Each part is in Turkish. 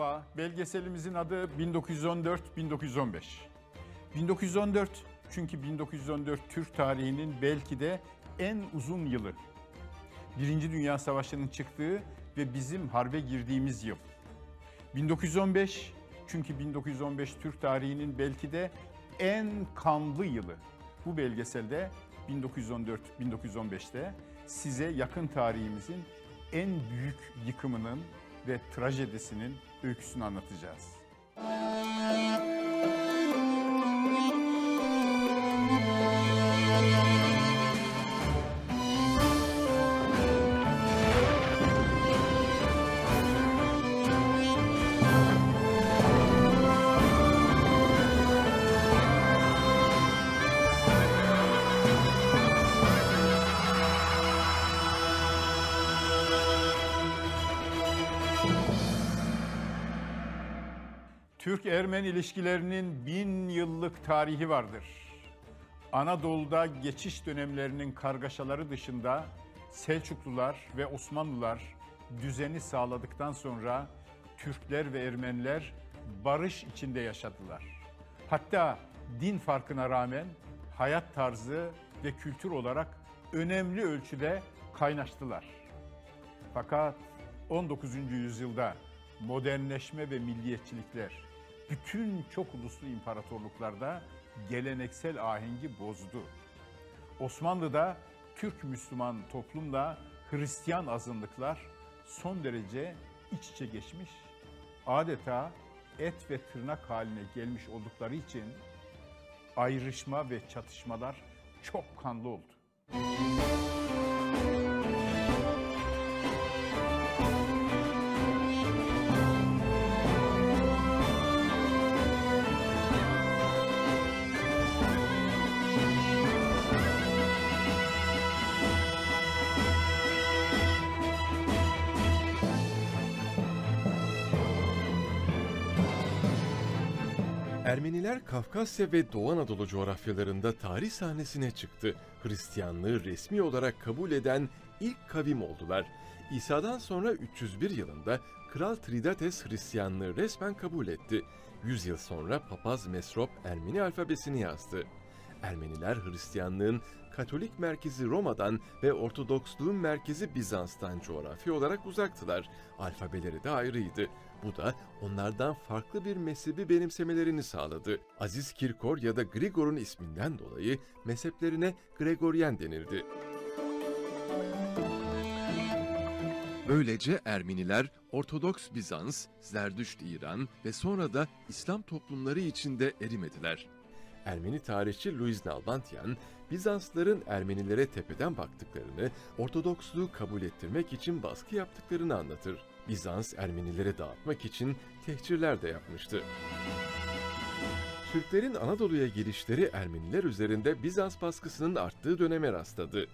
Merhaba, belgeselimizin adı 1914-1915. 1914 çünkü 1914 Türk tarihinin belki de en uzun yılı. Birinci Dünya Savaşı'nın çıktığı ve bizim harbe girdiğimiz yıl. 1915 çünkü 1915 Türk tarihinin belki de en kanlı yılı. Bu belgeselde 1914-1915'te size yakın tarihimizin en büyük yıkımının ve trajedisinin öyküsünü anlatacağız. Türk-Ermeni ilişkilerinin 1000 yıllık tarihi vardır. Anadolu'da geçiş dönemlerinin kargaşaları dışında Selçuklular ve Osmanlılar düzeni sağladıktan sonra Türkler ve Ermeniler barış içinde yaşadılar. Hatta din farkına rağmen hayat tarzı ve kültür olarak önemli ölçüde kaynaştılar. Fakat 19. yüzyılda modernleşme ve milliyetçilikler bütün çok uluslu imparatorluklarda geleneksel ahengi bozdu. Osmanlı'da Türk Müslüman toplumla Hristiyan azınlıklar son derece iç içe geçmiş, adeta et ve tırnak haline gelmiş oldukları için ayrışma ve çatışmalar çok kanlı oldu. Ermeniler Kafkasya ve Doğu Anadolu coğrafyalarında tarih sahnesine çıktı. Hristiyanlığı resmi olarak kabul eden ilk kavim oldular. İsa'dan sonra 301 yılında Kral Tridates Hristiyanlığı resmen kabul etti. 100 yıl sonra Papaz Mesrop Ermeni alfabesini yazdı. Ermeniler Hristiyanlığın Katolik merkezi Roma'dan ve Ortodoksluğun merkezi Bizans'tan coğrafi olarak uzaktılar. Alfabeleri de ayrıydı. Bu da onlardan farklı bir mezhebi benimsemelerini sağladı. Aziz Kirkor ya da Grigor'un isminden dolayı mezheplerine Gregoryen denildi. Böylece Ermeniler Ortodoks Bizans, Zerdüşt İran ve sonra da İslam toplumları içinde erimediler. Ermeni tarihçi Louis Nalbandyan, Bizansların Ermenilere tepeden baktıklarını, Ortodoksluğu kabul ettirmek için baskı yaptıklarını anlatır. Bizans Ermenilere dağıtmak için tehcirler de yapmıştı. Türklerin Anadolu'ya girişleri Ermeniler üzerinde Bizans baskısının arttığı döneme rastladı.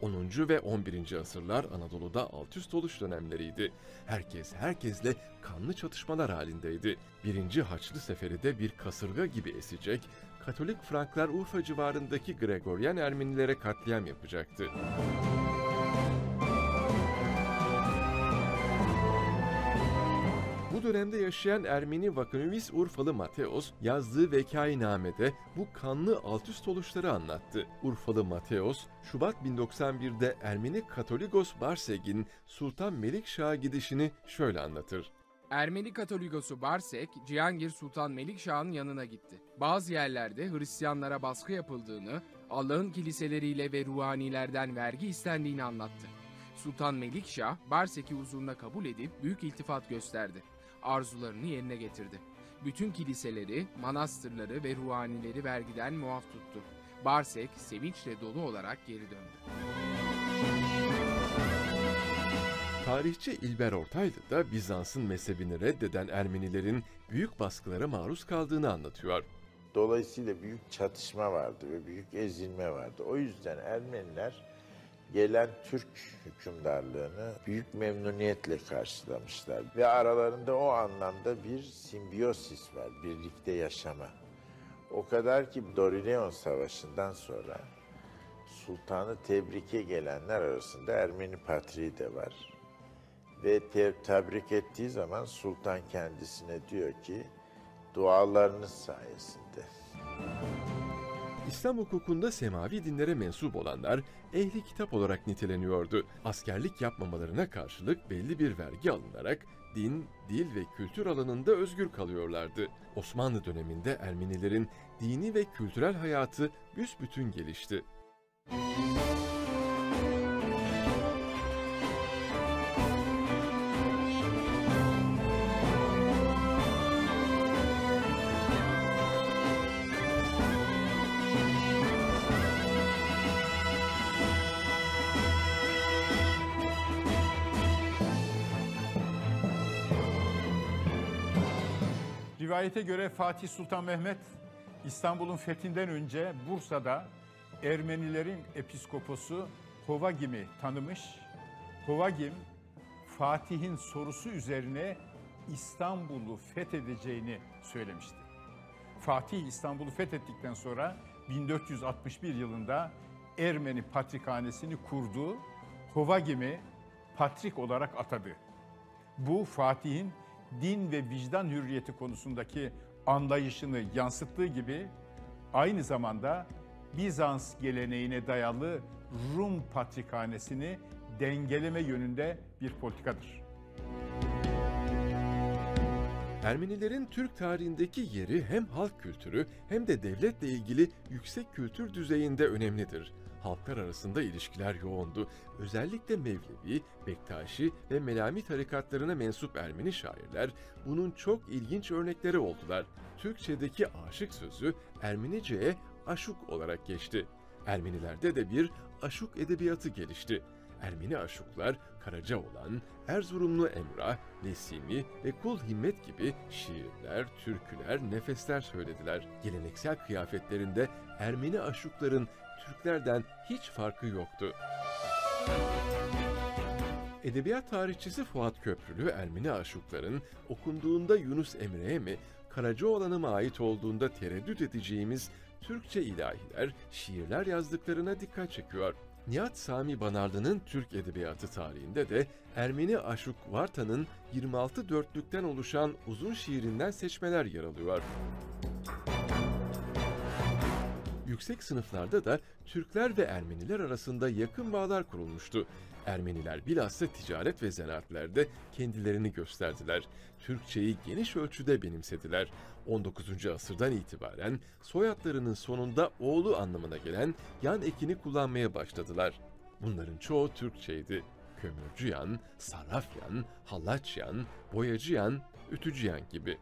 10. ve 11. asırlar Anadolu'da alt üst oluş dönemleriydi. Herkes herkesle kanlı çatışmalar halindeydi. 1. Haçlı Seferi de bir kasırga gibi esecek, Katolik Franklar Urfa civarındaki Gregoryen Ermenilere katliam yapacaktı. Bu dönemde yaşayan Ermeni vakanüvis Urfalı Mateos yazdığı vekainamede bu kanlı altüst oluşları anlattı. Urfalı Mateos, Şubat 1091'de Ermeni Katolikos Barsegin Sultan Melikşah'a gidişini şöyle anlatır. Ermeni Katolikosu Barsek, Cihangir Sultan Melikşah'ın yanına gitti. Bazı yerlerde Hristiyanlara baskı yapıldığını, Allah'ın kiliseleriyle ve ruhanilerden vergi istendiğini anlattı. Sultan Melikşah, Barsek'i huzuruna kabul edip büyük iltifat gösterdi. Arzularını yerine getirdi. Bütün kiliseleri, manastırları ve ruhanileri vergiden muaf tuttu. Barsek sevinçle dolu olarak geri döndü. Tarihçi İlber Ortaylı da Bizans'ın mezhebini reddeden Ermenilerin büyük baskılara maruz kaldığını anlatıyor. Dolayısıyla büyük çatışma vardı ve büyük ezilme vardı. O yüzden Ermeniler gelen Türk hükümdarlığını büyük memnuniyetle karşılamışlar. Ve aralarında o anlamda bir simbiyosis var, birlikte yaşama. O kadar ki Dorineon Savaşı'ndan sonra Sultan'ı tebrike gelenler arasında Ermeni Patriği de var. ve tebrik ettiği zaman sultan kendisine diyor ki dualarınız sayesinde. İslam hukukunda semavi dinlere mensup olanlar ehli kitap olarak niteleniyordu. Askerlik yapmamalarına karşılık belli bir vergi alınarak din, dil ve kültür alanında özgür kalıyorlardı. Osmanlı döneminde Ermenilerin dini ve kültürel hayatı büsbütün gelişti. Rivayete göre Fatih Sultan Mehmet İstanbul'un fethinden önce Bursa'da Ermenilerin episkoposu Hovagim'i tanımış. Hovagim, Fatih'in sorusu üzerine İstanbul'u fethedeceğini söylemişti. Fatih İstanbul'u fethettikten sonra 1461 yılında Ermeni Patrikhanesi'ni kurdu, Hovagim'i patrik olarak atadı. Bu Fatih'in din ve vicdan hürriyeti konusundaki anlayışını yansıttığı gibi aynı zamanda Bizans geleneğine dayalı Rum Patrikhanesi'ni dengeleme yönünde bir politikadır. Ermenilerin Türk tarihindeki yeri hem halk kültürü hem de devletle ilgili yüksek kültür düzeyinde önemlidir. Halklar arasında ilişkiler yoğundu. Özellikle Mevlevi, Bektaşi ve Melami tarikatlarına mensup Ermeni şairler bunun çok ilginç örnekleri oldular. Türkçedeki aşık sözü Ermenice'ye aşuk olarak geçti. Ermenilerde de bir aşuk edebiyatı gelişti. Ermeni aşıklar Karacaoğlan, Erzurumlu Emrah, Nesimi ve Kul Himmet gibi şiirler, türküler, nefesler söylediler. Geleneksel kıyafetlerinde Ermeni aşıkların Türklerden hiç farkı yoktu. Edebiyat tarihçisi Fuat Köprülü, Ermeni aşıkların okunduğunda Yunus Emre'ye mi, Karacaoğlan'a mı ait olduğunda tereddüt edeceğimiz Türkçe ilahiler, şiirler yazdıklarına dikkat çekiyor. Nihat Sami Banarlı'nın Türk Edebiyatı tarihinde de Ermeni aşık Varta'nın 26 dörtlükten oluşan uzun şiirinden seçmeler yer alıyor. Yüksek sınıflarda da Türkler ve Ermeniler arasında yakın bağlar kurulmuştu. Ermeniler bilhassa ticaret ve zanaatlerde kendilerini gösterdiler. Türkçeyi geniş ölçüde benimsediler. 19. asırdan itibaren soyadlarının sonunda oğlu anlamına gelen yan ekini kullanmaya başladılar. Bunların çoğu Türkçeydi. Kömürcüyan, sarrafyan, hallaçyan, boyacıyan, ütücüyan gibi.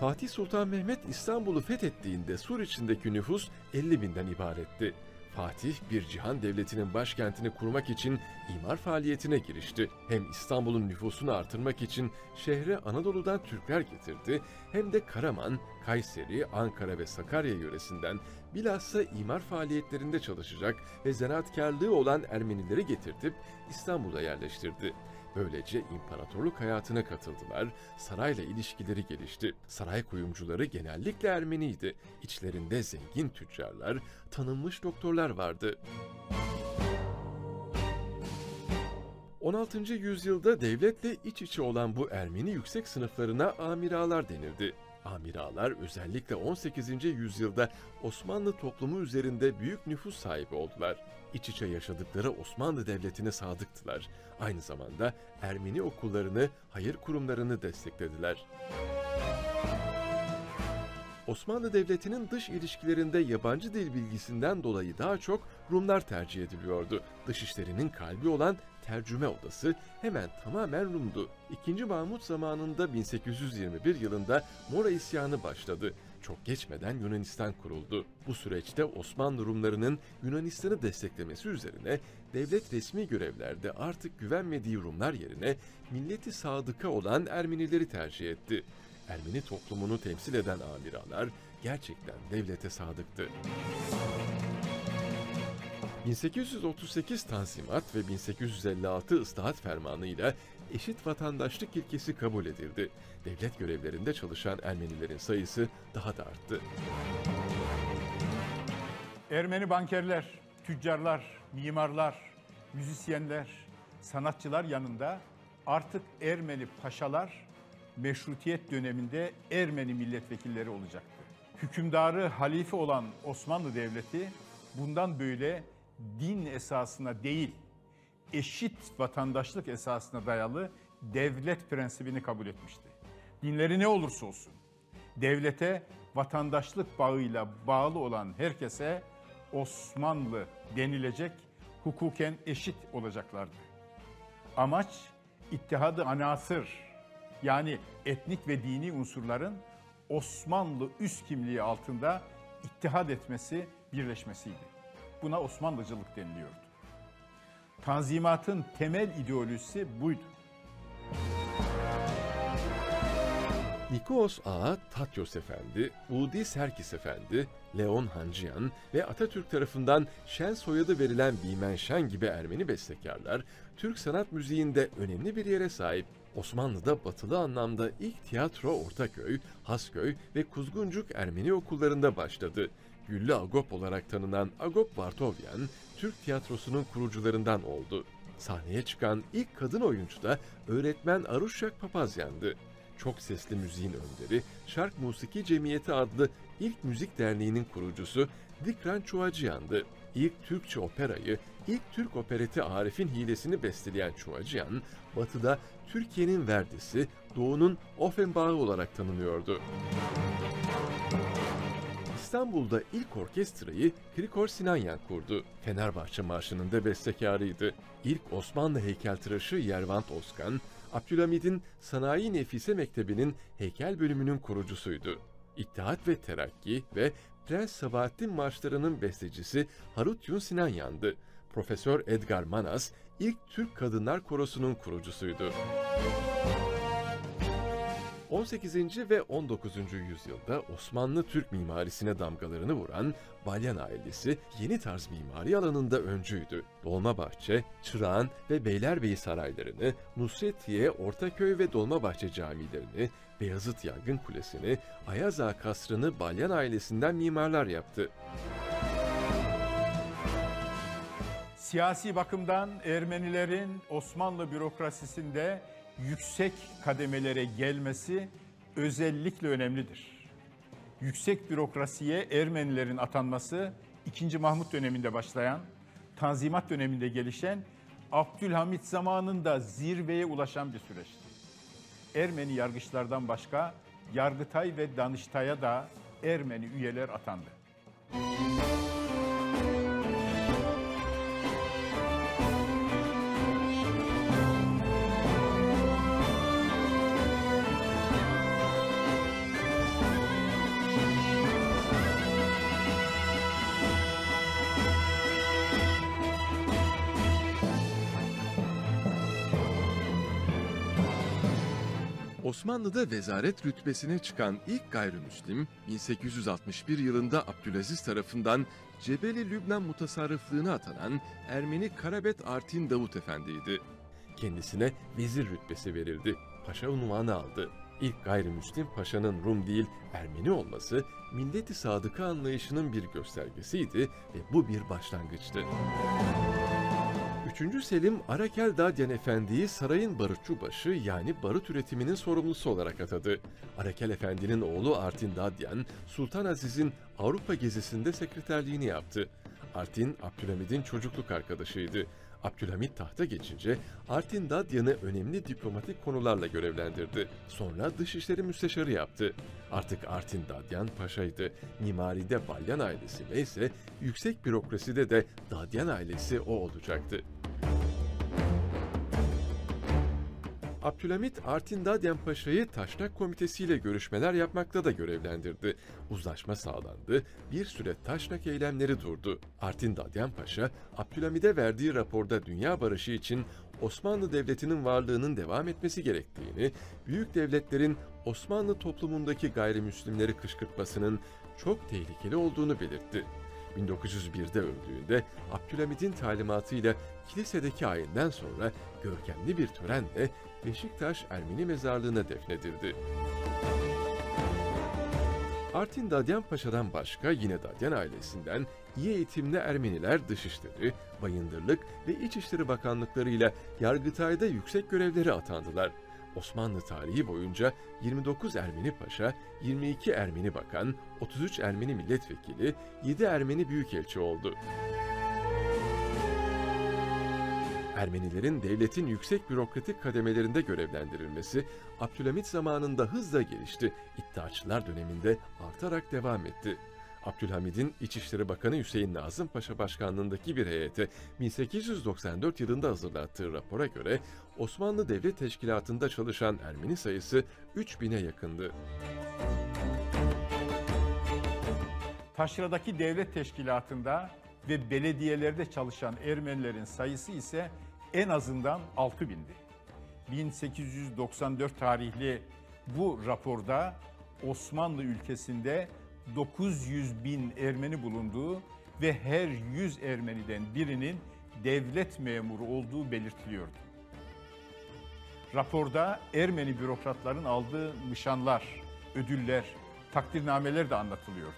Fatih Sultan Mehmet İstanbul'u fethettiğinde Sur içindeki nüfus 50.000'den ibaretti. Fatih bir cihan devletinin başkentini kurmak için imar faaliyetine girişti. Hem İstanbul'un nüfusunu artırmak için şehre Anadolu'dan Türkler getirdi hem de Karaman, Kayseri, Ankara ve Sakarya yöresinden bilhassa imar faaliyetlerinde çalışacak ve zanaatkarlığı olan Ermenileri getirtip İstanbul'a yerleştirdi. Böylece imparatorluk hayatına katıldılar, sarayla ilişkileri gelişti. Saray kuyumcuları genellikle Ermeniydi. İçlerinde zengin tüccarlar, tanınmış doktorlar vardı. 16. yüzyılda devletle iç içe olan bu Ermeni yüksek sınıflarına amiralar denildi. Amiralar özellikle 18. yüzyılda Osmanlı toplumu üzerinde büyük nüfus sahibi oldular. İç içe yaşadıkları Osmanlı Devleti'ne sadıktılar. Aynı zamanda Ermeni okullarını, hayır kurumlarını desteklediler. Osmanlı Devleti'nin dış ilişkilerinde yabancı dil bilgisinden dolayı daha çok Rumlar tercih ediliyordu. Dışişlerinin kalbi olan Tercüme Odası hemen tamamen Rum'du. 2. Mahmut zamanında 1821 yılında Mora isyanı başladı. Çok geçmeden Yunanistan kuruldu. Bu süreçte Osmanlı Rumlarının Yunanistan'ı desteklemesi üzerine devlet resmi görevlerde artık güvenmediği Rumlar yerine milleti sadıka olan Ermenileri tercih etti. Ermeni toplumunu temsil eden amiralar gerçekten devlete sadıktı. 1838 Tansimat ve 1856 Islahat Fermanı ile eşit vatandaşlık ilkesi kabul edildi. Devlet görevlerinde çalışan Ermenilerin sayısı daha da arttı. Ermeni bankerler, tüccarlar, mimarlar, müzisyenler, sanatçılar yanında artık Ermeni paşalar Meşrutiyet döneminde Ermeni milletvekilleri olacaktı. Hükümdarı halife olan Osmanlı Devleti bundan böyle din esasına değil, eşit vatandaşlık esasına dayalı devlet prensibini kabul etmişti. Dinleri ne olursa olsun, devlete vatandaşlık bağıyla bağlı olan herkese Osmanlı denilecek, hukuken eşit olacaklardı. Amaç, ittihadı anasır, yani etnik ve dini unsurların Osmanlı üst kimliği altında ittihad etmesi, birleşmesiydi. Buna Osmanlıcılık deniliyordu. Tanzimat'ın temel ideolojisi buydu. Nikos Ağa, Tatyos Efendi, Udi Serkis Efendi, Leon Hancıyan ve Atatürk tarafından Şen soyadı verilen Bimen Şen gibi Ermeni bestekarlar, Türk sanat müziğinde önemli bir yere sahip. Osmanlı'da batılı anlamda ilk tiyatro Ortaköy, Hasköy ve Kuzguncuk Ermeni okullarında başladı. Güllü Agop olarak tanınan Agop Bartovyan, Türk tiyatrosunun kurucularından oldu. Sahneye çıkan ilk kadın oyuncu da öğretmen Aruşak Papazyan'dı. Çok sesli müziğin önderi, Şark Musiki Cemiyeti adlı ilk müzik derneğinin kurucusu Dikran Çuvacıyan'dı. İlk Türkçe operayı, ilk Türk opereti Arif'in Hilesini besteleyen Çuvacıyan, Batı'da Türkiye'nin Verdi'si, Doğu'nun Offenbach'ı olarak tanınıyordu. İstanbul'da ilk orkestrayı Krikor Sinanyan kurdu. Fenerbahçe Marşı'nın da bestekarıydı. İlk Osmanlı heykeltıraşı Yervant Oskan, Abdülhamid'in Sanayi Nefise Mektebi'nin heykel bölümünün kurucusuydu. İttihat ve Terakki ve Prens Sabahattin marşlarının bestecisi Harutyun Sinanyan'dı. Profesör Edgar Manas, ilk Türk Kadınlar Korosu'nun kurucusuydu. 18. ve 19. yüzyılda Osmanlı-Türk mimarisine damgalarını vuran Balyan ailesi yeni tarz mimari alanında öncüydü. Dolmabahçe, Çırağan ve Beylerbeyi saraylarını, Nusretiye, Ortaköy ve Dolmabahçe camilerini, Beyazıt Yangın Kulesi'ni, Ayaz Ağa Kasrı'nı Balyan ailesinden mimarlar yaptı. Siyasi bakımdan Ermenilerin Osmanlı bürokrasisinde yüksek kademelere gelmesi özellikle önemlidir. Yüksek bürokrasiye Ermenilerin atanması 2. Mahmut döneminde başlayan, Tanzimat döneminde gelişen, Abdülhamid zamanında zirveye ulaşan bir süreçti. Ermeni yargıçlardan başka Yargıtay ve Danıştay'a da Ermeni üyeler atandı. Osmanlı'da vezaret rütbesine çıkan ilk gayrimüslim, 1861 yılında Abdülaziz tarafından Cebeli Lübnan mutasarrıflığına atanan Ermeni Karabet Artin Davut Efendi'ydi. Kendisine vezir rütbesi verildi, paşa unvanı aldı. İlk gayrimüslim paşanın Rum değil Ermeni olması, Millet-i Sadıka anlayışının bir göstergesiydi ve bu bir başlangıçtı. 3. Selim, Arakel Dadyan Efendi'yi sarayın barutçubaşı yani barut üretiminin sorumlusu olarak atadı. Arakel Efendi'nin oğlu Artin Dadyan, Sultan Aziz'in Avrupa gezisinde sekreterliğini yaptı. Artin, Abdülhamid'in çocukluk arkadaşıydı. Abdülhamid tahta geçince Artin Dadyan'ı önemli diplomatik konularla görevlendirdi. Sonra Dışişleri Müsteşarı yaptı. Artık Artin Dadyan paşaydı. Mimaride Balyan ailesi neyse, yüksek bürokraside de Dadyan ailesi o olacaktı. Abdülhamid, Artin Dadyan Paşa'yı Taşnak Komitesi ile görüşmeler yapmakta da görevlendirdi. Uzlaşma sağlandı, bir süre Taşnak eylemleri durdu. Artin Dadyan Paşa, Abdülhamid'e verdiği raporda dünya barışı için Osmanlı Devleti'nin varlığının devam etmesi gerektiğini, büyük devletlerin Osmanlı toplumundaki gayrimüslimleri kışkırtmasının çok tehlikeli olduğunu belirtti. 1901'de öldüğünde Abdülhamid'in talimatıyla kilisedeki ayinden sonra görkemli bir törenle Beşiktaş Ermeni Mezarlığı'na defnedildi. Artin Dadyan Paşa'dan başka yine Dadyan ailesinden iyi eğitimli Ermeniler Dışişleri, Bayındırlık ve İçişleri Bakanlıklarıyla Yargıtay'da yüksek görevlere atandılar. Osmanlı tarihi boyunca 29 Ermeni Paşa, 22 Ermeni Bakan, 33 Ermeni Milletvekili, 7 Ermeni Büyükelçi oldu. Ermenilerin devletin yüksek bürokratik kademelerinde görevlendirilmesi Abdülhamid zamanında hızla gelişti, İttihatçılar döneminde artarak devam etti. Abdülhamid'in İçişleri Bakanı Hüseyin Nazım Paşa başkanlığındaki bir heyete 1894 yılında hazırlattığı rapora göre Osmanlı Devlet Teşkilatı'nda çalışan Ermeni sayısı 3000'e yakındı. Taşra'daki Devlet Teşkilatı'nda ve belediyelerde çalışan Ermenilerin sayısı ise en azından 6000'di. 1894 tarihli bu raporda Osmanlı ülkesinde 900.000 Ermeni bulunduğu ve her 100 Ermeniden birinin devlet memuru olduğu belirtiliyordu. Raporda Ermeni bürokratların aldığı nişanlar, ödüller, takdirnameler de anlatılıyordu.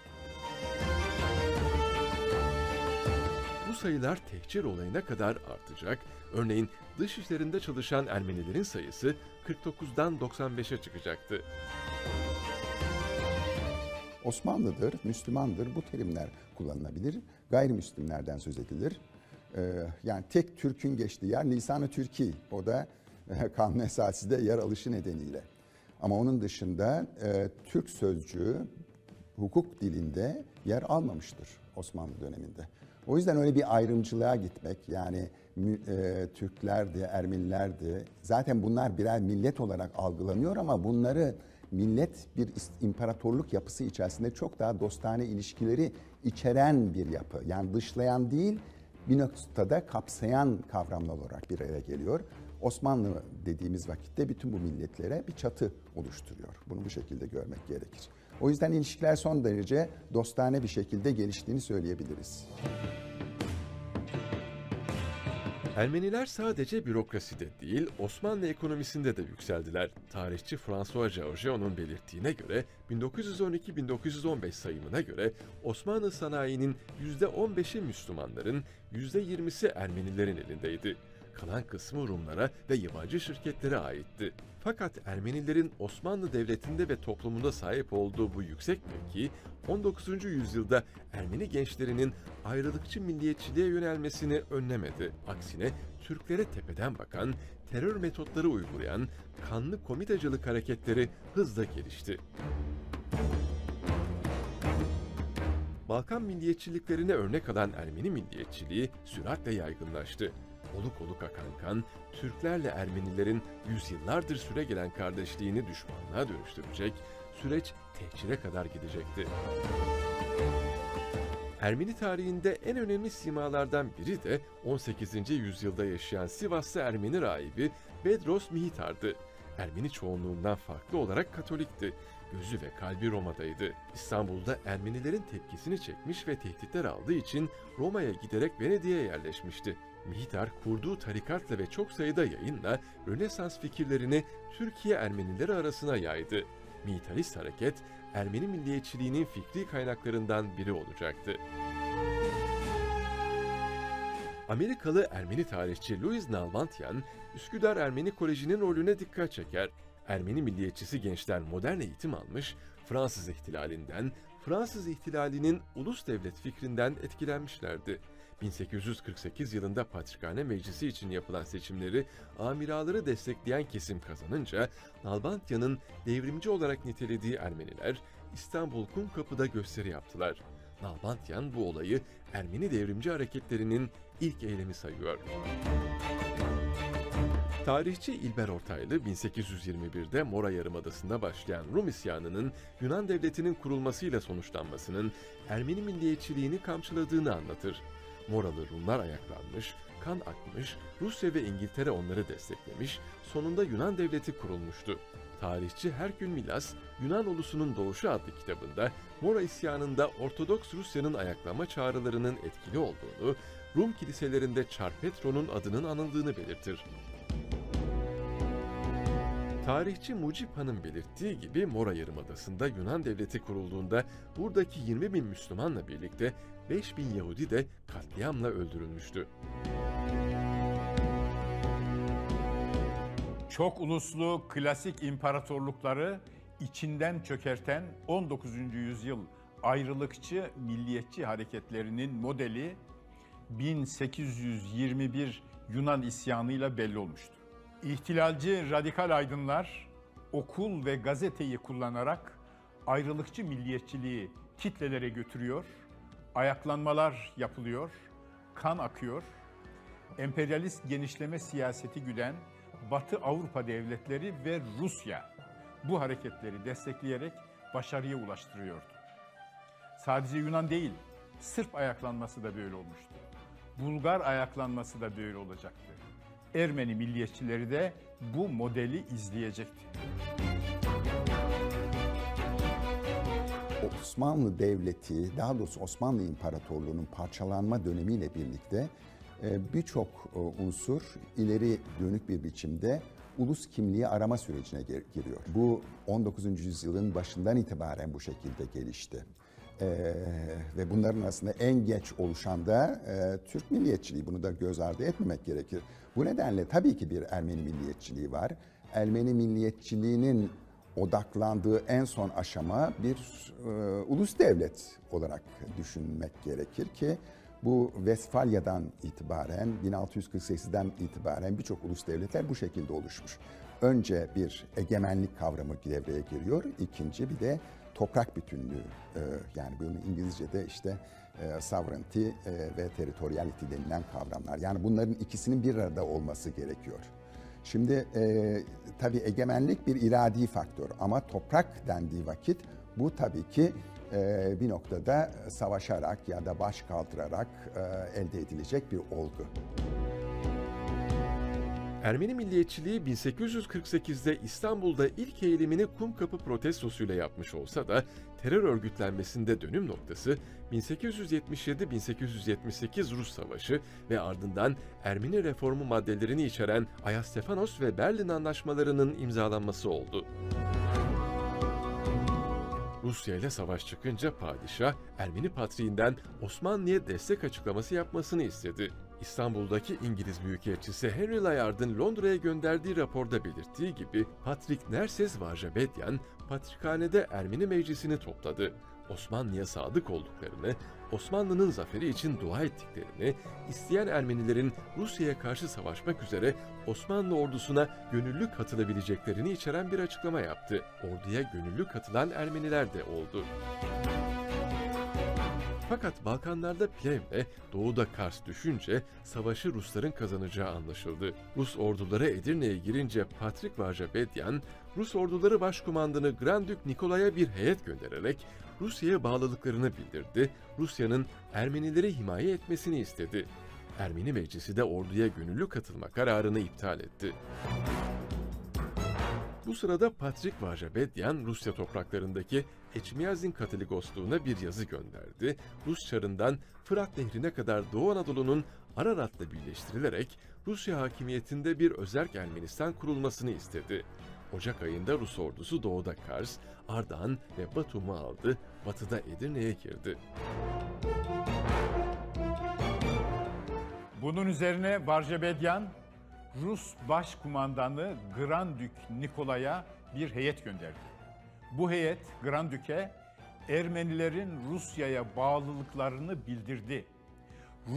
Bu sayılar tehcir olayına kadar artacak. Örneğin dış işlerinde çalışan Ermenilerin sayısı 49'dan 95'e çıkacaktı. Osmanlı'dır, Müslüman'dır, bu terimler kullanılabilir. Gayrimüslimlerden söz edilir. Yani tek Türk'ün geçtiği yer Lisan-ı Türki. O da kanun esasında yer alışı nedeniyle. Ama onun dışında Türk sözcüğü hukuk dilinde yer almamıştır Osmanlı döneminde. O yüzden öyle bir ayrımcılığa gitmek, yani Türklerdi, Ermenilerdi. Zaten bunlar birer millet olarak algılanıyor ama bunları... Millet bir imparatorluk yapısı içerisinde çok daha dostane ilişkileri içeren bir yapı. Yani dışlayan değil, bir noktada kapsayan kavramlar olarak bir araya geliyor. Osmanlı dediğimiz vakitte bütün bu milletlere bir çatı oluşturuyor. Bunu bu şekilde görmek gerekir. O yüzden ilişkiler son derece dostane bir şekilde geliştiğini söyleyebiliriz. Ermeniler sadece bürokraside değil, Osmanlı ekonomisinde de yükseldiler. Tarihçi François Georgeon'un belirttiğine göre 1912-1915 sayımına göre Osmanlı sanayinin %15'i Müslümanların, %20'si Ermenilerin elindeydi. Kalan kısmı Rumlara ve yabancı şirketlere aitti. Fakat Ermenilerin Osmanlı Devleti'nde ve toplumunda sahip olduğu bu yüksek mevki, 19. yüzyılda Ermeni gençlerinin ayrılıkçı milliyetçiliğe yönelmesini önlemedi. Aksine Türklere tepeden bakan, terör metotları uygulayan kanlı komitacılık hareketleri hızla gelişti. Balkan milliyetçiliklerine örnek alan Ermeni milliyetçiliği süratle yaygınlaştı. Oluk oluk akan kan, Türklerle Ermenilerin yüzyıllardır süregelen kardeşliğini düşmanlığa dönüştürecek, süreç tehcire kadar gidecekti. Ermeni tarihinde en önemli simalardan biri de 18. yüzyılda yaşayan Sivaslı Ermeni rahibi Bedros Mihitar'dı. Ermeni çoğunluğundan farklı olarak Katolikti. Gözü ve kalbi Roma'daydı. İstanbul'da Ermenilerin tepkisini çekmiş ve tehditler aldığı için Roma'ya giderek Venedik'e yerleşmişti. Mihitar, kurduğu tarikatla ve çok sayıda yayınla Rönesans fikirlerini Türkiye Ermenileri arasına yaydı. Mihitarist hareket, Ermeni milliyetçiliğinin fikri kaynaklarından biri olacaktı. Amerikalı Ermeni tarihçi Louis Nalbandyan, Üsküdar Ermeni Koleji'nin rolüne dikkat çeker. Ermeni milliyetçisi gençler modern eğitim almış, Fransız ihtilalinin ulus devlet fikrinden etkilenmişlerdi. 1848 yılında Patrikhane Meclisi için yapılan seçimleri amiraları destekleyen kesim kazanınca Nalbandyan'ın devrimci olarak nitelediği Ermeniler İstanbul Kumkapı'da gösteri yaptılar. Nalbandyan bu olayı Ermeni devrimci hareketlerinin ilk eylemi sayıyor. Tarihçi İlber Ortaylı, 1821'de Mora Yarımadası'nda başlayan Rum isyanının Yunan devletinin kurulmasıyla sonuçlanmasının Ermeni milliyetçiliğini kamçıladığını anlatır. Moralı Rumlar ayaklanmış, kan akmış, Rusya ve İngiltere onları desteklemiş, sonunda Yunan devleti kurulmuştu. Tarihçi Herkül Milas, Yunan Ulusunun Doğuşu adlı kitabında Mora isyanında Ortodoks Rusya'nın ayaklanma çağrılarının etkili olduğunu, Rum kiliselerinde Çarpetro'nun adının anıldığını belirtir. Tarihçi Mucip Han'ın belirttiği gibi Mora Yarımadası'nda Yunan devleti kurulduğunda buradaki 20.000 Müslümanla birlikte 5.000 Yahudi de katliamla öldürülmüştü. Çok uluslu klasik imparatorlukları içinden çökerten 19. yüzyıl ayrılıkçı milliyetçi hareketlerinin modeli 1821 Yunan isyanıyla belli olmuştu. İhtilalci radikal aydınlar okul ve gazeteyi kullanarak ayrılıkçı milliyetçiliği kitlelere götürüyor, ayaklanmalar yapılıyor, kan akıyor, emperyalist genişleme siyaseti güden Batı Avrupa devletleri ve Rusya bu hareketleri destekleyerek başarıya ulaştırıyordu. Sadece Yunan değil, Sırp ayaklanması da böyle olmuştu. Bulgar ayaklanması da böyle olacaktı. Ermeni milliyetçileri de bu modeli izleyecekti. Osmanlı Devleti, daha doğrusu Osmanlı İmparatorluğu'nun parçalanma dönemiyle birlikte birçok unsur ileri dönük bir biçimde ulus kimliği arama sürecine giriyor. Bu 19. yüzyılın başından itibaren bu şekilde gelişti. Ve bunların aslında en geç oluşan da Türk milliyetçiliği. Bunu da göz ardı etmemek gerekir. Bu nedenle tabii ki bir Ermeni milliyetçiliği var. Ermeni milliyetçiliğinin odaklandığı en son aşama bir ulus devlet olarak düşünmek gerekir ki bu Vesfalya'dan itibaren, 1648'den itibaren birçok ulus devletler bu şekilde oluşmuş. Önce bir egemenlik kavramı devreye giriyor, ikinci bir de toprak bütünlüğü, yani bunun İngilizce'de işte sovereignty ve territoriality denilen kavramlar. Yani bunların ikisinin bir arada olması gerekiyor. Şimdi tabii egemenlik bir iradi faktör ama toprak dendiği vakit bu tabii ki bir noktada savaşarak ya da baş kaldırarak elde edilecek bir olgu. Ermeni milliyetçiliği 1848'de İstanbul'da ilk eğilimini Kumkapı protestosuyla yapmış olsa da terör örgütlenmesinde dönüm noktası 1877-1878 Rus Savaşı ve ardından Ermeni reformu maddelerini içeren Ayastefanos ve Berlin anlaşmalarının imzalanması oldu. Rusya ile savaş çıkınca padişah Ermeni patriğinden Osmanlı'ya destek açıklaması yapmasını istedi. İstanbul'daki İngiliz Büyükelçisi Henry Layard'ın Londra'ya gönderdiği raporda belirttiği gibi Patrik Nerses Varjabedyan, Patrikhane'de Ermeni meclisini topladı. Osmanlı'ya sadık olduklarını, Osmanlı'nın zaferi için dua ettiklerini, isteyen Ermenilerin Rusya'ya karşı savaşmak üzere Osmanlı ordusuna gönüllü katılabileceklerini içeren bir açıklama yaptı. Orduya gönüllü katılan Ermeniler de oldu. Fakat Balkanlarda Plev ve Doğu'da Kars düşünce savaşı Rusların kazanacağı anlaşıldı. Rus orduları Edirne'ye girince Patrik Varjabedyan, Rus orduları başkumandanı Grandük Nikolay'a bir heyet göndererek Rusya'ya bağlılıklarını bildirdi, Rusya'nın Ermenileri himaye etmesini istedi. Ermeni Meclisi de orduya gönüllü katılma kararını iptal etti. Bu sırada Patrik Varjabedyan, Rusya topraklarındaki Eçmiyazin Katolikosluğuna bir yazı gönderdi. Rus Çarı'ndan Fırat Nehri'ne kadar Doğu Anadolu'nun Ararat'la birleştirilerek Rusya hakimiyetinde bir özerk Ermenistan kurulmasını istedi. Ocak ayında Rus ordusu doğuda Kars, Ardahan ve Batum'u aldı, batıda Edirne'ye girdi. Bunun üzerine Varjabedyan, Rus Başkumandanı Grandük Nikolay'a bir heyet gönderdi. Bu heyet Grandük'e Ermenilerin Rusya'ya bağlılıklarını bildirdi.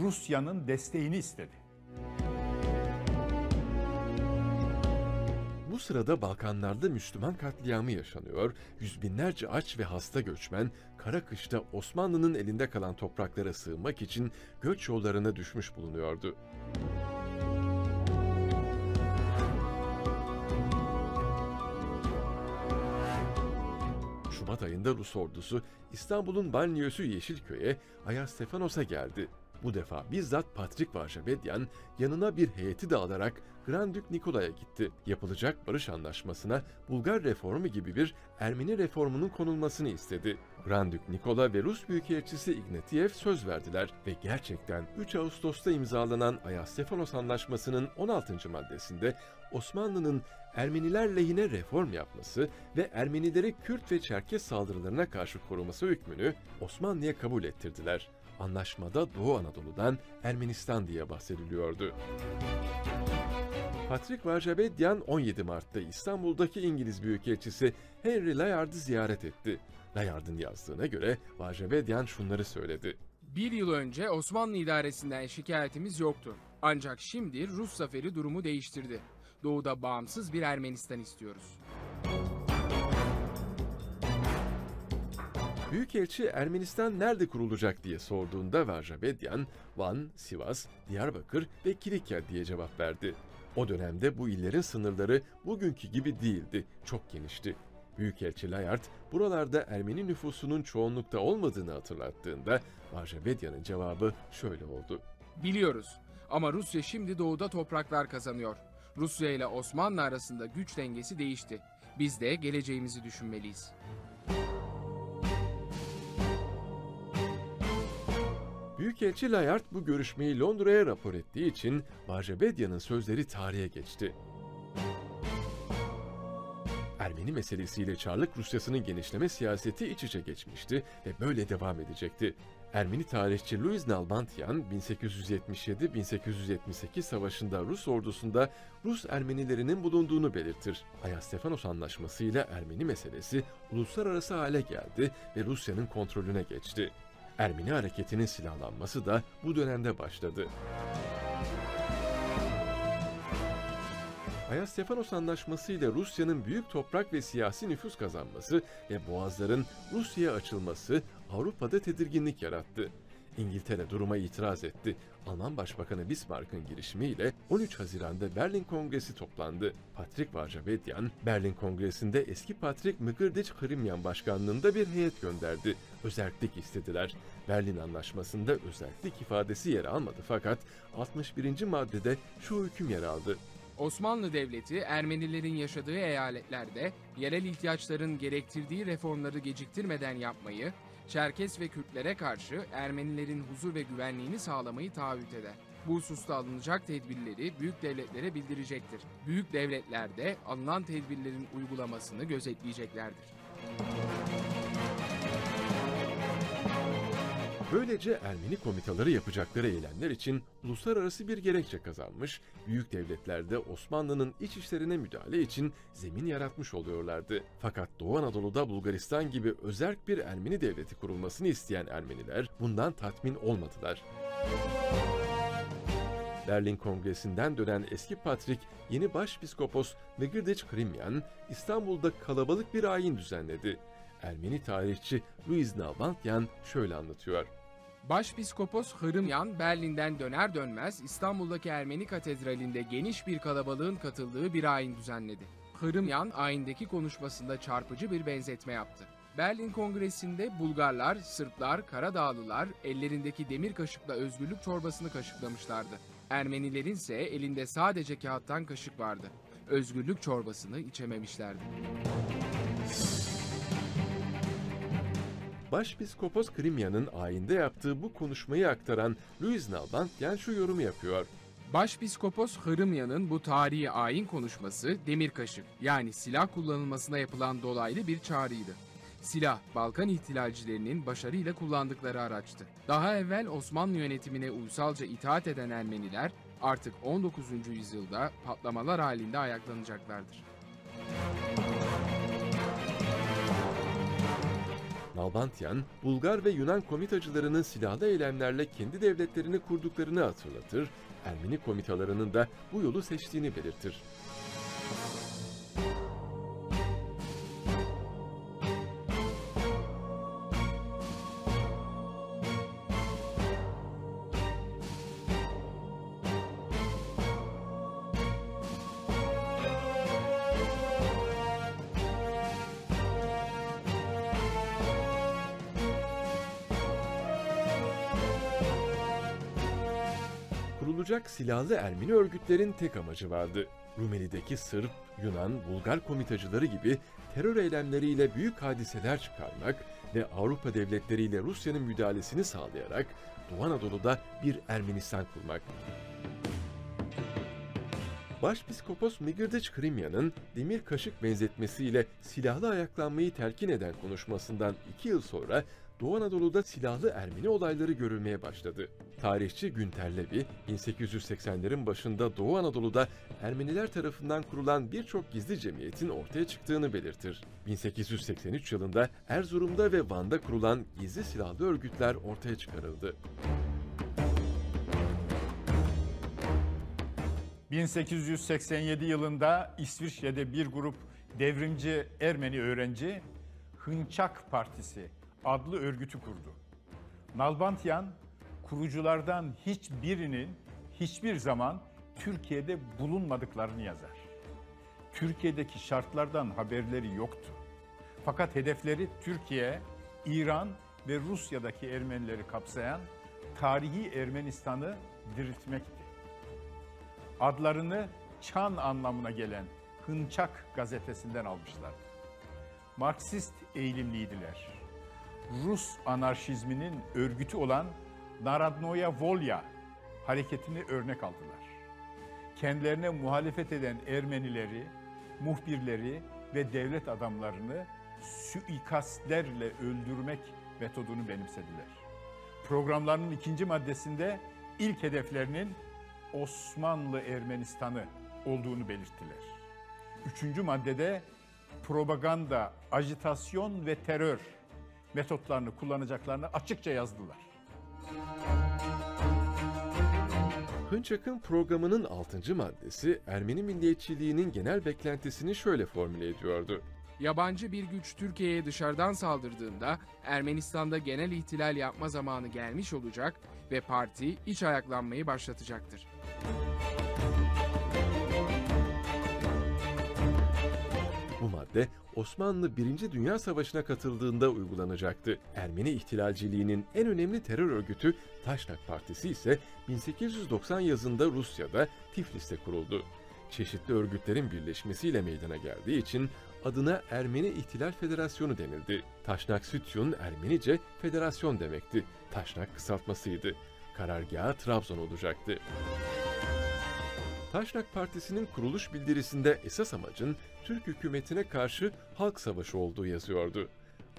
Rusya'nın desteğini istedi. Bu sırada Balkanlarda Müslüman katliamı yaşanıyor, yüz binlerce aç ve hasta göçmen, kara kışta Osmanlı'nın elinde kalan topraklara sığınmak için göç yollarına düşmüş bulunuyordu. Şubat ayında Rus ordusu İstanbul'un banliyösü Yeşilköy'e, Ayastefanos'a geldi. Bu defa bizzat Patrik Varjabedyan yanına bir heyeti de alarak Grand Dük Nikola'ya gitti. Yapılacak barış anlaşmasına Bulgar reformu gibi bir Ermeni reformunun konulmasını istedi. Grand Dük Nikola ve Rus Büyükelçisi Ignatiev söz verdiler ve gerçekten 3 Ağustos'ta imzalanan Ayastefanos Anlaşması'nın 16. maddesinde Osmanlı'nın Ermeniler lehine reform yapması ve Ermenileri Kürt ve Çerkez saldırılarına karşı koruması hükmünü Osmanlı'ya kabul ettirdiler. Anlaşmada Doğu Anadolu'dan Ermenistan diye bahsediliyordu. Patrik Varjabedyan 17 Mart'ta İstanbul'daki İngiliz Büyükelçisi Henry Layard'ı ziyaret etti. Layard'ın yazdığına göre Varjabedyan şunları söyledi. Bir yıl önce Osmanlı idaresinden şikayetimiz yoktu. Ancak şimdi Rus zaferi durumu değiştirdi. Doğu'da bağımsız bir Ermenistan istiyoruz. Büyükelçi Ermenistan nerede kurulacak diye sorduğunda Varjabedyan, Van, Sivas, Diyarbakır ve Kilikya diye cevap verdi. O dönemde bu illerin sınırları bugünkü gibi değildi, çok genişti. Büyükelçi Layard, buralarda Ermeni nüfusunun çoğunlukta olmadığını hatırlattığında Varjabedyan'ın cevabı şöyle oldu. Biliyoruz ama Rusya şimdi doğuda topraklar kazanıyor. Rusya ile Osmanlı arasında güç dengesi değişti. Biz de geleceğimizi düşünmeliyiz. Büyükelçi Layard bu görüşmeyi Londra'ya rapor ettiği için Varjabedyan'ın sözleri tarihe geçti. Ermeni meselesiyle Çarlık Rusyası'nın genişleme siyaseti iç içe geçmişti ve böyle devam edecekti. Ermeni tarihçi Louis Nalbandyan, 1877-1878 savaşında Rus ordusunda Rus Ermenilerinin bulunduğunu belirtir. Ayastefanos Anlaşması ile Ermeni meselesi uluslararası hale geldi ve Rusya'nın kontrolüne geçti. Ermeni hareketinin silahlanması da bu dönemde başladı. Ayastefanos Anlaşması ile Rusya'nın büyük toprak ve siyasi nüfus kazanması ve boğazların Rusya'ya açılması Avrupa'da tedirginlik yarattı. İngiltere duruma itiraz etti. Alman Başbakanı Bismarck'ın girişimiyle 13 Haziran'da Berlin Kongresi toplandı. Patrik Varjabedyan, Berlin Kongresi'nde eski Patrik Mgırdiç Hrimyan başkanlığında bir heyet gönderdi. Özerklik istediler. Berlin Anlaşması'nda özerklik ifadesi yer almadı fakat 61. maddede şu hüküm yer aldı. Osmanlı Devleti, Ermenilerin yaşadığı eyaletlerde yerel ihtiyaçların gerektirdiği reformları geciktirmeden yapmayı, Çerkes ve Kürtlere karşı Ermenilerin huzur ve güvenliğini sağlamayı taahhüt eder. Bu hususta alınacak tedbirleri büyük devletlere bildirecektir. Büyük devletler de alınan tedbirlerin uygulamasını gözetleyeceklerdir. Böylece Ermeni komitaları yapacakları eylemler için uluslararası bir gerekçe kazanmış, büyük devletlerde Osmanlı'nın iç işlerine müdahale için zemin yaratmış oluyorlardı. Fakat Doğu Anadolu'da Bulgaristan gibi özerk bir Ermeni devleti kurulmasını isteyen Ermeniler bundan tatmin olmadılar. Berlin Kongresi'nden dönen eski Patrik, yeni Başpiskopos Mgırdiç Hrimyan, İstanbul'da kalabalık bir ayin düzenledi. Ermeni tarihçi Louis Nalbandyan şöyle anlatıyor. Başpiskopos Hrimyan Berlin'den döner dönmez İstanbul'daki Ermeni Katedrali'nde geniş bir kalabalığın katıldığı bir ayin düzenledi. Hrimyan ayindeki konuşmasında çarpıcı bir benzetme yaptı. Berlin Kongresi'nde Bulgarlar, Sırplar, Karadağlılar ellerindeki demir kaşıkla özgürlük çorbasını kaşıklamışlardı. Ermenilerin ise elinde sadece kağıttan kaşık vardı. Özgürlük çorbasını içememişlerdi. Başpiskopos Hrimyan'ın ayinde yaptığı bu konuşmayı aktaran Louis Nalbandyan şu yorumu yapıyor. Başpiskopos Hrimyan'ın bu tarihi ayin konuşması demir kaşık, yani silah kullanılmasına yapılan dolaylı bir çağrıydı. Silah, Balkan ihtilalcilerinin başarıyla kullandıkları araçtı. Daha evvel Osmanlı yönetimine uysalca itaat eden Ermeniler artık 19. yüzyılda patlamalar halinde ayaklanacaklardır. Nalbandyan, Bulgar ve Yunan komitacılarının silahlı eylemlerle kendi devletlerini kurduklarını hatırlatır, Ermeni komitalarının da bu yolu seçtiğini belirtir. oluşturulacak silahlı Ermeni örgütlerin tek amacı vardı. Rumeli'deki Sırp, Yunan, Bulgar komitacıları gibi terör eylemleriyle büyük hadiseler çıkarmak ve Avrupa devletleriyle Rusya'nın müdahalesini sağlayarak Doğu Anadolu'da bir Ermenistan kurmak. Başpiskopos Migirdiç Krimya'nın demir kaşık benzetmesiyle silahlı ayaklanmayı telkin eden konuşmasından 2 yıl sonra Doğu Anadolu'da silahlı Ermeni olayları görülmeye başladı. Tarihçi Günter Levi, 1880'lerin başında Doğu Anadolu'da Ermeniler tarafından kurulan birçok gizli cemiyetin ortaya çıktığını belirtir. 1883 yılında Erzurum'da ve Van'da kurulan gizli silahlı örgütler ortaya çıkarıldı. 1887 yılında İsviçre'de bir grup devrimci Ermeni öğrenci Hınçak Partisi adlı örgütü kurdu. Nalbandyan, kuruculardan hiçbirinin hiçbir zaman Türkiye'de bulunmadıklarını yazar. Türkiye'deki şartlardan haberleri yoktu. Fakat hedefleri Türkiye, İran ve Rusya'daki Ermenileri kapsayan tarihi Ermenistan'ı diriltmekti. Adlarını Çan anlamına gelen Hınçak gazetesinden almışlardı. Marksist eğilimliydiler. Rus anarşizminin örgütü olan Narodnoya Volya hareketini örnek aldılar. Kendilerine muhalefet eden Ermenileri, muhbirleri ve devlet adamlarını suikastlerle öldürmek metodunu benimsediler. Programlarının 2. maddesinde ilk hedeflerinin Osmanlı Ermenistan'ı olduğunu belirttiler. 3. maddede propaganda, ajitasyon ve terör metotlarını kullanacaklarını açıkça yazdılar. Hınçak'ın programının 6. maddesi Ermeni milliyetçiliğinin genel beklentisini şöyle formüle ediyordu. Yabancı bir güç Türkiye'ye dışarıdan saldırdığında Ermenistan'da genel ihtilal yapma zamanı gelmiş olacak ve parti iç ayaklanmayı başlatacaktır. Bu madde Osmanlı 1. Dünya Savaşı'na katıldığında uygulanacaktı. Ermeni ihtilalciliğinin en önemli terör örgütü Taşnak Partisi ise 1890 yazında Rusya'da Tiflis'te kuruldu. Çeşitli örgütlerin birleşmesiyle meydana geldiği için adına Ermeni İhtilal Federasyonu denildi. Taşnak Sütyun Ermenice federasyon demekti. Taşnak kısaltmasıydı. Karargâhı Trabzon olacaktı. Taşnak Partisi'nin kuruluş bildirisinde esas amacın Türk hükümetine karşı halk savaşı olduğu yazıyordu.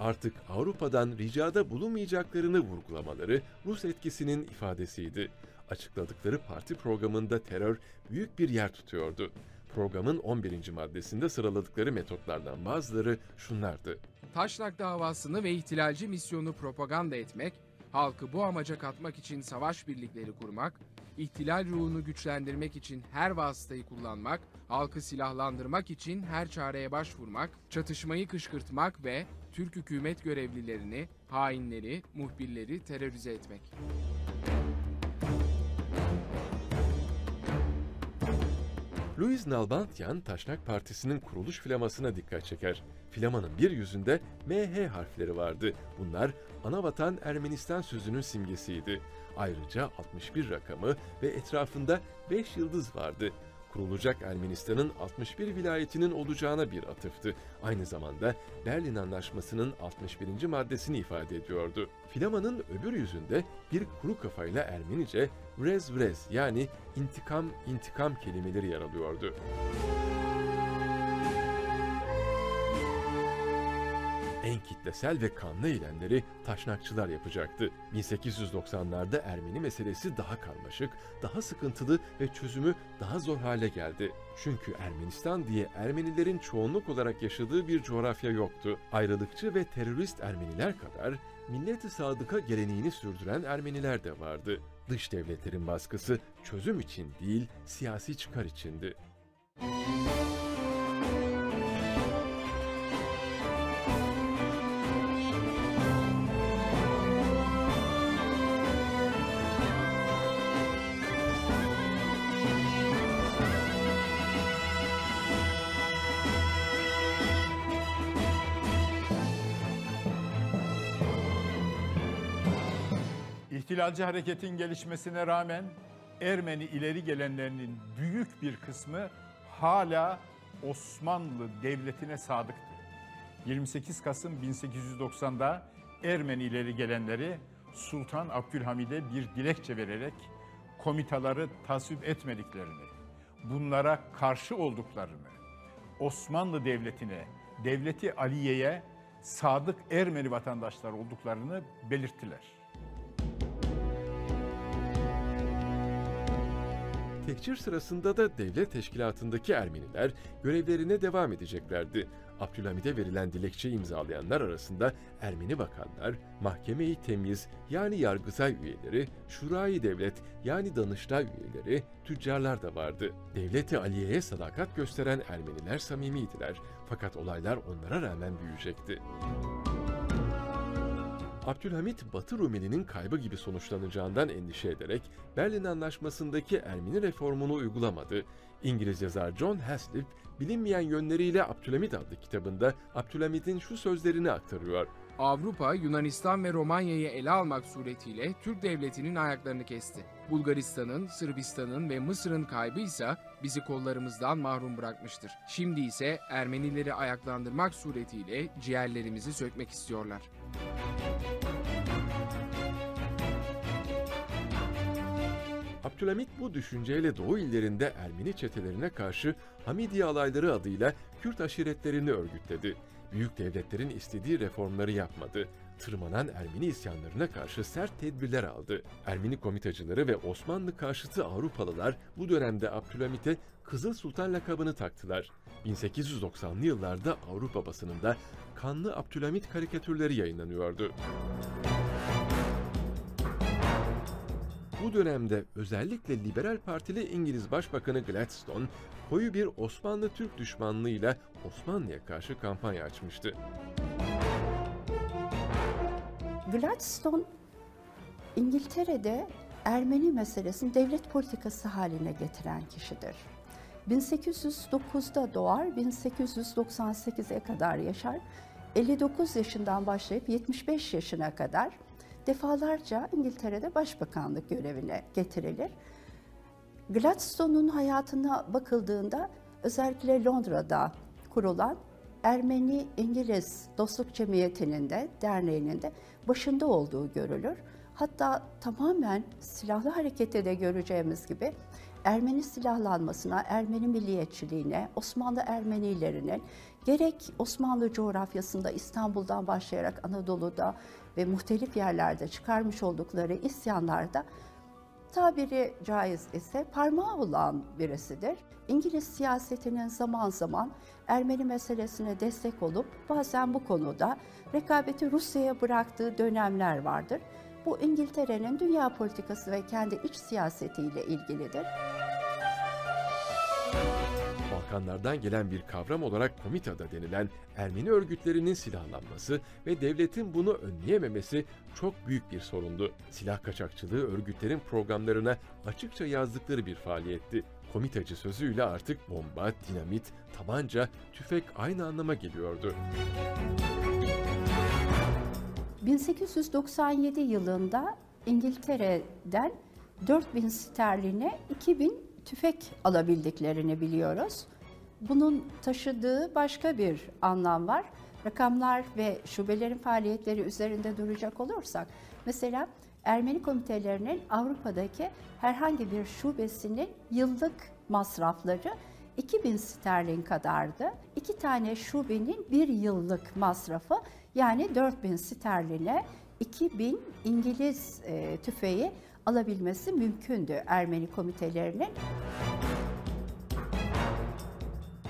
Artık Avrupa'dan ricada bulunmayacaklarını vurgulamaları Rus etkisinin ifadesiydi. Açıkladıkları parti programında terör büyük bir yer tutuyordu. Programın 11. maddesinde sıraladıkları metotlardan bazıları şunlardı. Taşnak davasını ve ihtilalci misyonu propaganda etmek, halkı bu amaca katmak için savaş birlikleri kurmak, ihtilal ruhunu güçlendirmek için her vasıtayı kullanmak, halkı silahlandırmak için her çareye başvurmak, çatışmayı kışkırtmak ve Türk hükümet görevlilerini, hainleri, muhbirleri terörize etmek. Louis Nalbandyan, Taşnak Partisi'nin kuruluş flamasına dikkat çeker. Flamanın bir yüzünde MH harfleri vardı. Bunlar Anavatan Ermenistan sözünün simgesiydi. Ayrıca 61 rakamı ve etrafında 5 yıldız vardı. Kurulacak Ermenistan'ın 61 vilayetinin olacağına bir atıftı. Aynı zamanda Berlin Anlaşması'nın 61. maddesini ifade ediyordu. Flamanın öbür yüzünde bir kuru kafayla Ermenice vrez vrez yani intikam intikam kelimeleri yer alıyordu. En kitlesel ve kanlı eylemleri taşnakçılar yapacaktı. 1890'larda Ermeni meselesi daha karmaşık, daha sıkıntılı ve çözümü daha zor hale geldi. Çünkü Ermenistan diye Ermenilerin çoğunluk olarak yaşadığı bir coğrafya yoktu. Ayrılıkçı ve terörist Ermeniler kadar Millet-i Sadıka geleneğini sürdüren Ermeniler de vardı. Dış devletlerin baskısı çözüm için değil, siyasi çıkar içindi. İhtilalci hareketin gelişmesine rağmen Ermeni ileri gelenlerinin büyük bir kısmı hala Osmanlı Devleti'ne sadıktı. 28 Kasım 1890'da Ermeni ileri gelenleri Sultan Abdülhamid'e bir dilekçe vererek komitaları tasvip etmediklerini, bunlara karşı olduklarını, Osmanlı Devleti'ne, Devleti Aliye'ye sadık Ermeni vatandaşlar olduklarını belirttiler. Tekçir sırasında da devlet teşkilatındaki Ermeniler görevlerine devam edeceklerdi. Abdülhamid'e verilen dilekçeyi imzalayanlar arasında Ermeni bakanlar, Mahkeme-i Temyiz yani Yargıtay üyeleri, Şura-i Devlet yani Danıştay üyeleri, tüccarlar da vardı. Devlet-i Aliye'ye sadakat gösteren Ermeniler samimiydiler. Fakat olaylar onlara rağmen büyüyecekti. Abdülhamid, Batı Rumeli'nin kaybı gibi sonuçlanacağından endişe ederek Berlin Anlaşması'ndaki Ermeni reformunu uygulamadı. İngiliz yazar John Haslipp, Bilinmeyen Yönleriyle Abdülhamid adlı kitabında Abdülhamid'in şu sözlerini aktarıyor. Avrupa, Yunanistan ve Romanya'yı ele almak suretiyle Türk devletinin ayaklarını kesti. Bulgaristan'ın, Sırbistan'ın ve Mısır'ın kaybı ise bizi kollarımızdan mahrum bırakmıştır. Şimdi ise Ermenileri ayaklandırmak suretiyle ciğerlerimizi sökmek istiyorlar. Abdülhamid bu düşünceyle Doğu illerinde Ermeni çetelerine karşı Hamidiye alayları adıyla Kürt aşiretlerini örgütledi. Büyük devletlerin istediği reformları yapmadı. Tırmanan Ermeni isyanlarına karşı sert tedbirler aldı. Ermeni komitacıları ve Osmanlı karşıtı Avrupalılar bu dönemde Abdülhamid'e Kızıl Sultan lakabını taktılar. 1890'lı yıllarda Avrupa basınında kanlı Abdülhamid karikatürleri yayınlanıyordu. Bu dönemde özellikle Liberal Partili İngiliz Başbakanı Gladstone, koyu bir Osmanlı-Türk düşmanlığıyla Osmanlı'ya karşı kampanya açmıştı. Gladstone, İngiltere'de Ermeni meselesini devlet politikası haline getiren kişidir. 1809'da doğar, 1898'e kadar yaşar, 59 yaşından başlayıp 75 yaşına kadar defalarca İngiltere'de başbakanlık görevine getirilir. Gladstone'un hayatına bakıldığında özellikle Londra'da kurulan Ermeni-İngiliz Dostluk Cemiyeti'nin de derneğinin de başında olduğu görülür. Hatta tamamen silahlı harekette de göreceğimiz gibi Ermeni silahlanmasına, Ermeni milliyetçiliğine, Osmanlı Ermenilerinin gerek Osmanlı coğrafyasında İstanbul'dan başlayarak Anadolu'da ve muhtelif yerlerde çıkarmış oldukları isyanlarda tabiri caiz ise parmağı olan birisidir. İngiliz siyasetinin zaman zaman Ermeni meselesine destek olup bazen bu konuda rekabeti Rusya'ya bıraktığı dönemler vardır. Bu İngiltere'nin dünya politikası ve kendi iç siyasetiyle ilgilidir. Balkanlardan gelen bir kavram olarak komitada denilen Ermeni örgütlerinin silahlanması ve devletin bunu önleyememesi çok büyük bir sorundu. Silah kaçakçılığı örgütlerin programlarına açıkça yazdıkları bir faaliyetti. Komitacı sözüyle artık bomba, dinamit, tabanca, tüfek aynı anlama geliyordu. 1897 yılında İngiltere'den 4000 sterline 2000 tüfek alabildiklerini biliyoruz. Bunun taşıdığı başka bir anlam var. Rakamlar ve şubelerin faaliyetleri üzerinde duracak olursak, mesela Ermeni komitelerinin Avrupa'daki herhangi bir şubesinin yıllık masrafları 2000 sterlin kadardı. 2 tane şubenin bir yıllık masrafı, yani 4000 sterline 2000 İngiliz tüfeği alabilmesi mümkündü Ermeni komitelerinin.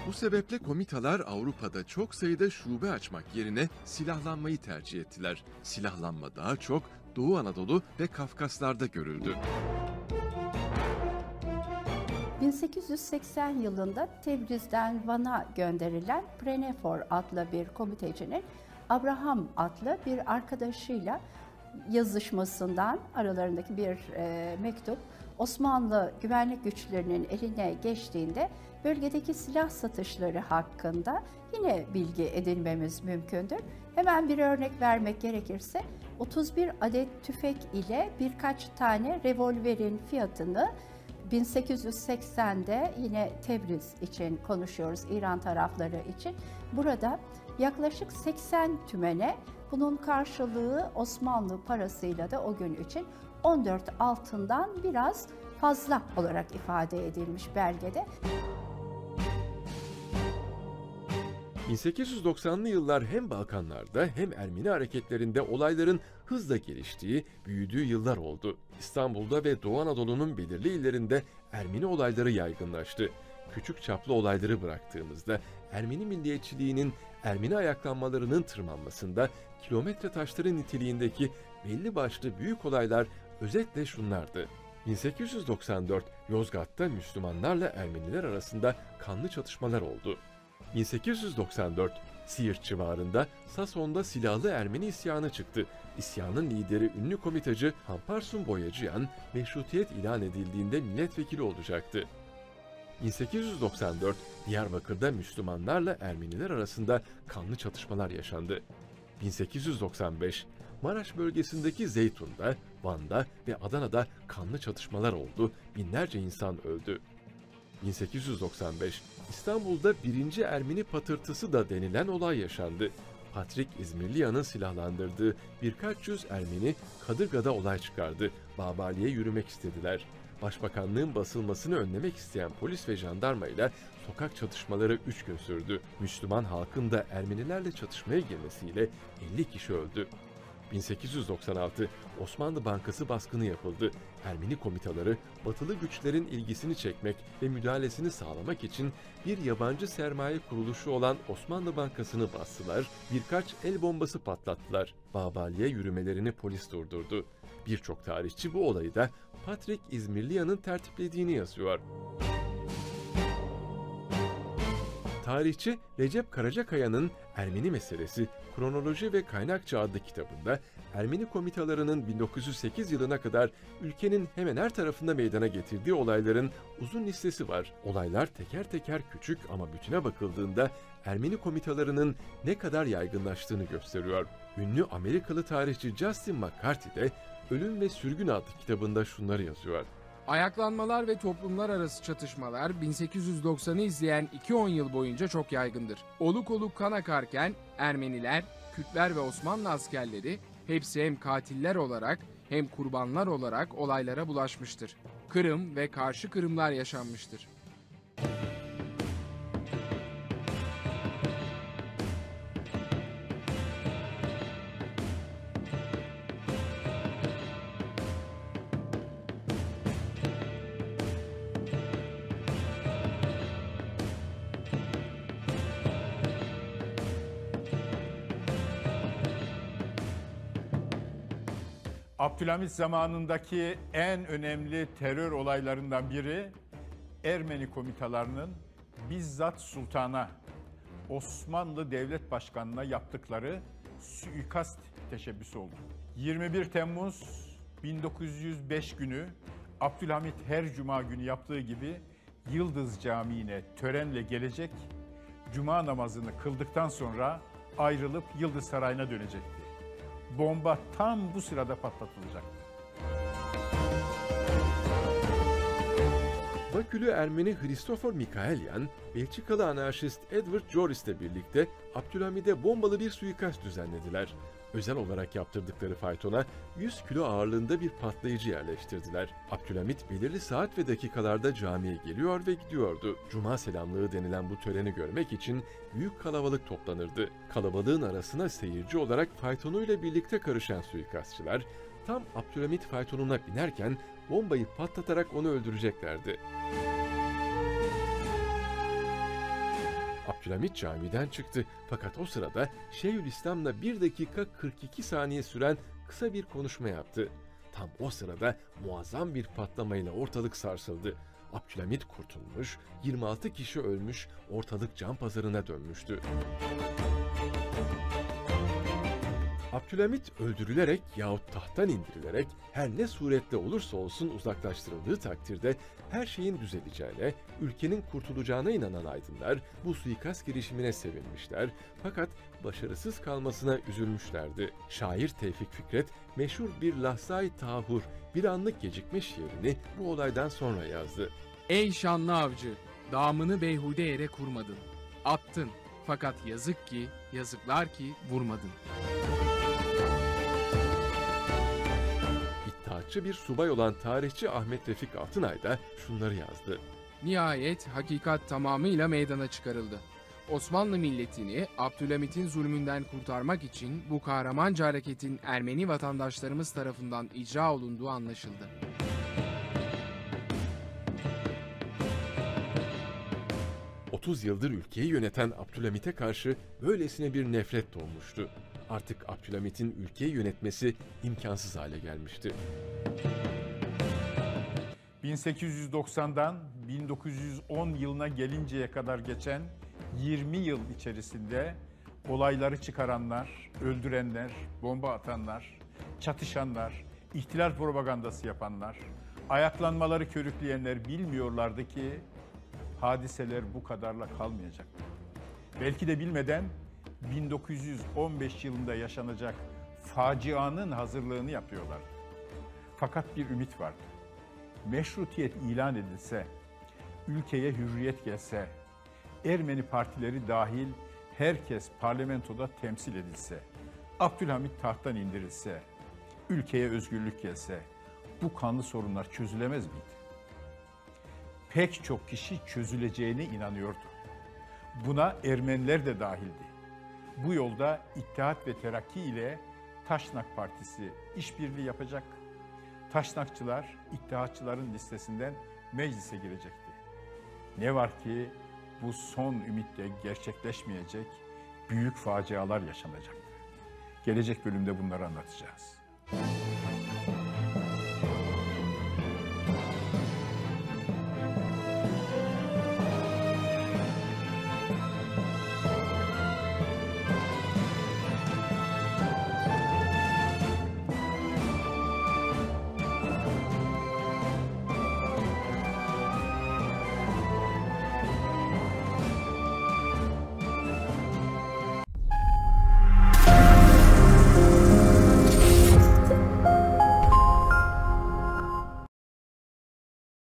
Bu sebeple komitalar Avrupa'da çok sayıda şube açmak yerine silahlanmayı tercih ettiler. Silahlanma daha çok Doğu Anadolu ve Kafkaslar'da görüldü. 1880 yılında Tebriz'den Van'a gönderilen Prenefor adlı bir komitecinin Abraham adlı bir arkadaşıyla yazışmasından aralarındaki bir mektup Osmanlı güvenlik güçlerinin eline geçtiğinde bölgedeki silah satışları hakkında yine bilgi edinmemiz mümkündür. Hemen bir örnek vermek gerekirse 31 adet tüfek ile birkaç tane revolverin fiyatını 1880'de yine Tebriz için konuşuyoruz, İran tarafları için. Burada yaklaşık 80 tümene, bunun karşılığı Osmanlı parasıyla da o gün için 14 altından biraz fazla olarak ifade edilmiş belgede. 1890'lı yıllar hem Balkanlarda hem Ermeni hareketlerinde olayların hızla geliştiği, büyüdüğü yıllar oldu. İstanbul'da ve Doğu Anadolu'nun belirli illerinde Ermeni olayları yaygınlaştı. Küçük çaplı olayları bıraktığımızda Ermeni milliyetçiliğinin, Ermeni ayaklanmalarının tırmanmasında kilometre taşları niteliğindeki belli başlı büyük olaylar özetle şunlardı. 1894 Yozgat'ta Müslümanlarla Ermeniler arasında kanlı çatışmalar oldu. 1894, Siirt civarında Sason'da silahlı Ermeni isyanı çıktı. İsyanın lideri ünlü komitacı Hamparsun Boyacıyan, meşrutiyet ilan edildiğinde milletvekili olacaktı. 1894, Diyarbakır'da Müslümanlarla Ermeniler arasında kanlı çatışmalar yaşandı. 1895, Maraş bölgesindeki Zeytun'da, Van'da ve Adana'da kanlı çatışmalar oldu, binlerce insan öldü. 1895, İstanbul'da 1. Ermeni patırtısı da denilen olay yaşandı. Patrik İzmirliyan'ın silahlandırdığı birkaç yüz Ermeni Kadırga'da olay çıkardı. Babali'ye yürümek istediler. Başbakanlığın basılmasını önlemek isteyen polis ve jandarma ile sokak çatışmaları 3 gün sürdü. Müslüman halkın da Ermenilerle çatışmaya girmesiyle 50 kişi öldü. 1896 Osmanlı Bankası baskını yapıldı. Ermeni komitaları batılı güçlerin ilgisini çekmek ve müdahalesini sağlamak için bir yabancı sermaye kuruluşu olan Osmanlı Bankası'nı bastılar, birkaç el bombası patlattılar. Babali'ye yürümelerini polis durdurdu. Birçok tarihçi bu olayı da Patrik İzmirliyan'ın tertiplediğini yazıyor. Tarihçi Recep Karacakaya'nın Ermeni Meselesi, Kronoloji ve Kaynakçı adlı kitabında Ermeni komitalarının 1908 yılına kadar ülkenin hemen her tarafında meydana getirdiği olayların uzun listesi var. Olaylar teker teker küçük ama bütüne bakıldığında Ermeni komitalarının ne kadar yaygınlaştığını gösteriyor. Ünlü Amerikalı tarihçi Justin McCarthy de Ölüm ve Sürgün adlı kitabında şunları yazıyor. Ayaklanmalar ve toplumlar arası çatışmalar 1890'ı izleyen 2-10 yıl boyunca çok yaygındır. Oluk oluk kan akarken Ermeniler, Kürtler ve Osmanlı askerleri hepsi hem katiller olarak hem kurbanlar olarak olaylara bulaşmıştır. Kırım ve karşı kırımlar yaşanmıştır. Abdülhamid zamanındaki en önemli terör olaylarından biri Ermeni komitalarının bizzat sultana, Osmanlı Devlet Başkanı'na yaptıkları suikast teşebbüsü oldu. 21 Temmuz 1905 günü Abdülhamid her cuma günü yaptığı gibi Yıldız Camii'ne törenle gelecek, cuma namazını kıldıktan sonra ayrılıp Yıldız Sarayı'na dönecekti. Bomba tam bu sırada patlatılacaktı. Bakülü Ermeni Hristofor Mikaelyan, Belçikalı anarşist Edward Joris ile birlikte Abdülhamid'e bombalı bir suikast düzenlediler. Özel olarak yaptırdıkları faytona 100 kilo ağırlığında bir patlayıcı yerleştirdiler. Abdülhamid belirli saat ve dakikalarda camiye geliyor ve gidiyordu. Cuma selamlığı denilen bu töreni görmek için büyük kalabalık toplanırdı. Kalabalığın arasına seyirci olarak faytonuyla birlikte karışan suikastçılar, tam Abdülhamid faytonuna binerken bombayı patlatarak onu öldüreceklerdi. Abdülhamid camiden çıktı fakat o sırada Şeyhülislam'la 1 dakika 42 saniye süren kısa bir konuşma yaptı. Tam o sırada muazzam bir patlamayla ortalık sarsıldı. Abdülhamid kurtulmuş, 26 kişi ölmüş, ortalık can pazarına dönmüştü. Abdülhamid öldürülerek yahut tahttan indirilerek her ne suretle olursa olsun uzaklaştırıldığı takdirde her şeyin düzeleceğine, ülkenin kurtulacağına inanan aydınlar bu suikast girişimine sevinmişler fakat başarısız kalmasına üzülmüşlerdi. Şair Tevfik Fikret meşhur bir lahza-i tahur, bir anlık gecikme şiirini bu olaydan sonra yazdı. Ey şanlı avcı, damını beyhude yere kurmadın, attın fakat yazık ki, yazıklar ki vurmadın. İttihatçı bir subay olan tarihçi Ahmet Refik Altınay da şunları yazdı. Nihayet hakikat tamamıyla meydana çıkarıldı. Osmanlı milletini Abdülhamid'in zulmünden kurtarmak için bu kahramanca hareketin Ermeni vatandaşlarımız tarafından icra olunduğu anlaşıldı. ...30 yıldır ülkeyi yöneten Abdülhamid'e karşı böylesine bir nefret doğmuştu. Artık Abdülhamid'in ülkeyi yönetmesi imkansız hale gelmişti. 1890'dan 1910 yılına gelinceye kadar geçen 20 yıl içerisinde olayları çıkaranlar, öldürenler, bomba atanlar, çatışanlar, ihtilal propagandası yapanlar, ayaklanmaları körükleyenler bilmiyorlardı ki hadiseler bu kadarla kalmayacaktı. Belki de bilmeden 1915 yılında yaşanacak facianın hazırlığını yapıyorlardı. Fakat bir ümit vardı. Meşrutiyet ilan edilse, ülkeye hürriyet gelse, Ermeni partileri dahil herkes parlamentoda temsil edilse, Abdülhamid tahttan indirilse, ülkeye özgürlük gelse, bu kanlı sorunlar çözülemez miydi? Pek çok kişi çözüleceğine inanıyordu. Buna Ermeniler de dahildi. Bu yolda İttihat ve Terakki ile Taşnak Partisi işbirliği yapacak. Taşnakçılar İttihatçıların listesinden meclise girecekti. Ne var ki bu son ümit de gerçekleşmeyecek, büyük facialar yaşanacaktı. Gelecek bölümde bunları anlatacağız.